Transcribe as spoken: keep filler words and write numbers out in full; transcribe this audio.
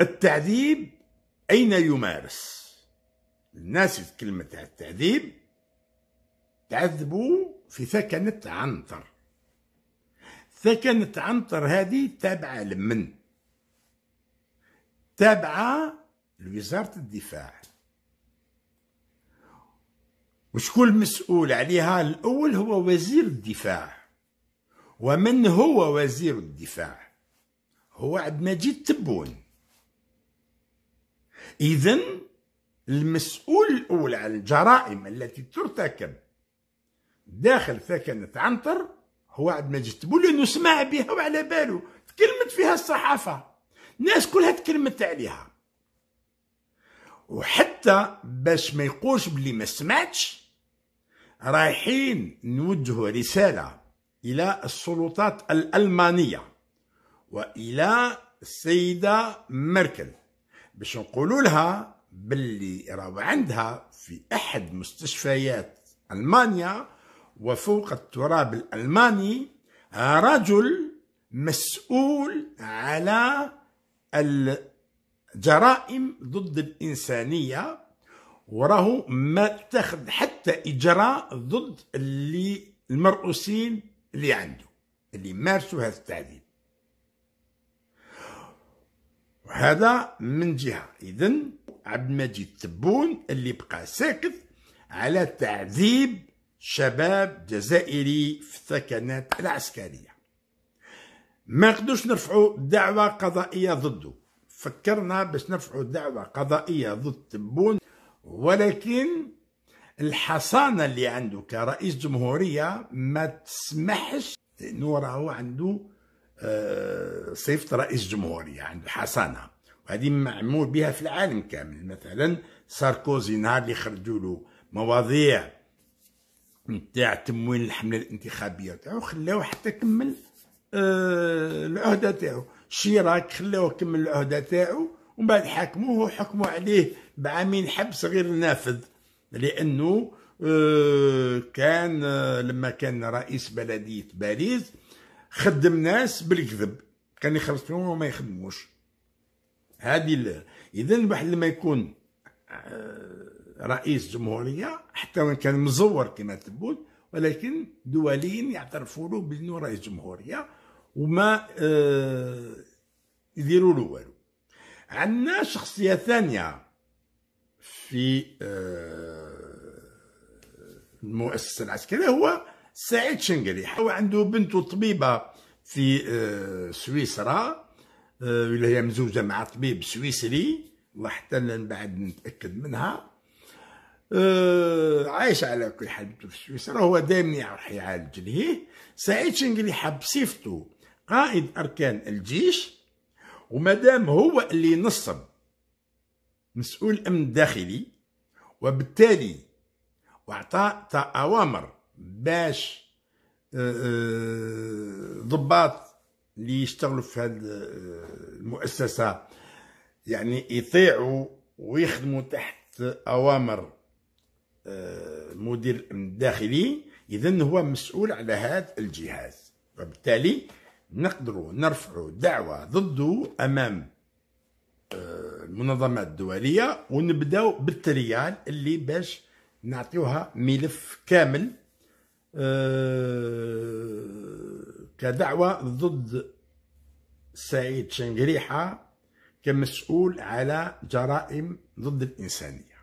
التعذيب أين يمارس؟ الناس كلمة التعذيب تعذبوا في ثكنة عنتر. ثكنة عنتر هذه تابعة لمن؟ تابعة لوزارة الدفاع. وشكون المسؤول عليها الأول؟ هو وزير الدفاع. ومن هو وزير الدفاع؟ هو عبد المجيد تبون. إذن المسؤول الأول عن الجرائم التي ترتكب داخل ثكنة عنتر هو عبد المجيد تبون، لأنه سمع بها وعلى باله، تكلمت فيها الصحافة، الناس كلها تكلمت عليها. وحتى باش ما يقولش بلي ما سمعتش، رايحين نوجهوا رسالة إلى السلطات الألمانية وإلى السيدة ميركل باش نقولوا لها باللي راهو عندها في أحد مستشفيات ألمانيا وفوق التراب الألماني رجل مسؤول على الجرائم ضد الإنسانية، وراهو ما اتخذ حتى إجراء ضد اللي المرؤوسين اللي عنده اللي مارسوا هذا التعذيب. وهذا من جهة. إذن عبد المجيد تبون اللي بقى ساكت على تعذيب شباب جزائري في الثكنات العسكرية. ما نقدروش نرفعوا دعوة قضائية ضده، فكرنا باش نرفعوا دعوة قضائية ضد تبون، ولكن الحصانة اللي عنده كرئيس جمهورية ما تسمحش، لأنه راهو عنده صفة رئيس جمهورية، عنده حصانة، وهذه معمول بها في العالم كامل. مثلا ساركوزي نهار اللي خرجوا له مواضيع نتاع تمويل الحملة الانتخابية تاعو، خلاوه حتى كمل العهدة تاعو. شيراك خلاوه كمل العهدة تاعو ومن بعد حاكموه وحكموا عليه بعامين حبس غير نافذ، لأنه كان لما كان رئيس بلدية باريس خدم ناس بالكذب، كان يخلص فيهم وما يخدموش. هذه إذن الواحد لما يكون رئيس جمهورية حتى وإن كان مزور كما تبون، ولكن دوليا يعترفوا له بأنه رئيس جمهورية وما يديروا له والو. عندنا شخصية ثانية في المؤسسة العسكرية، هو سعيد شنقلي. هو عنده بنته طبيبة في سويسرا، اللي هي مزوجة مع طبيب سويسري، الله حتى من بعد نتأكد منها. عايش على كل حال في سويسرا، هو دائما يروح يعالج ليه. سعيد شنقلي حب بصفته قائد أركان الجيش، ومادام هو اللي نصب مسؤول الأمن الداخلي، وبالتالي وعطى أوامر باش ضباط اللي يشتغلوا في هذه المؤسسة يعني يطيعوا ويخدموا تحت أوامر مدير الأمن الداخلي، إذن هو مسؤول على هذا الجهاز، وبالتالي نقدروا نرفعوا دعوة ضده أمام المنظمات الدولية، ونبداو بالتريال اللي باش نعطيوها ملف كامل كدعوة ضد سعيد شنقريحة كمسؤول على جرائم ضد الإنسانية.